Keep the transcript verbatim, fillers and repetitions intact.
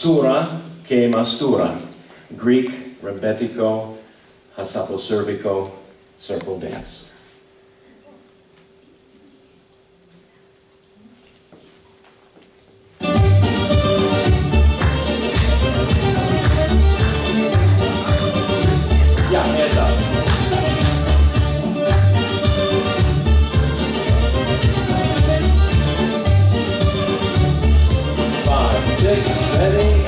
Soura Kai Mastoura, Greek, Rembetiko, Hassaposerviko, circle dance. Ready?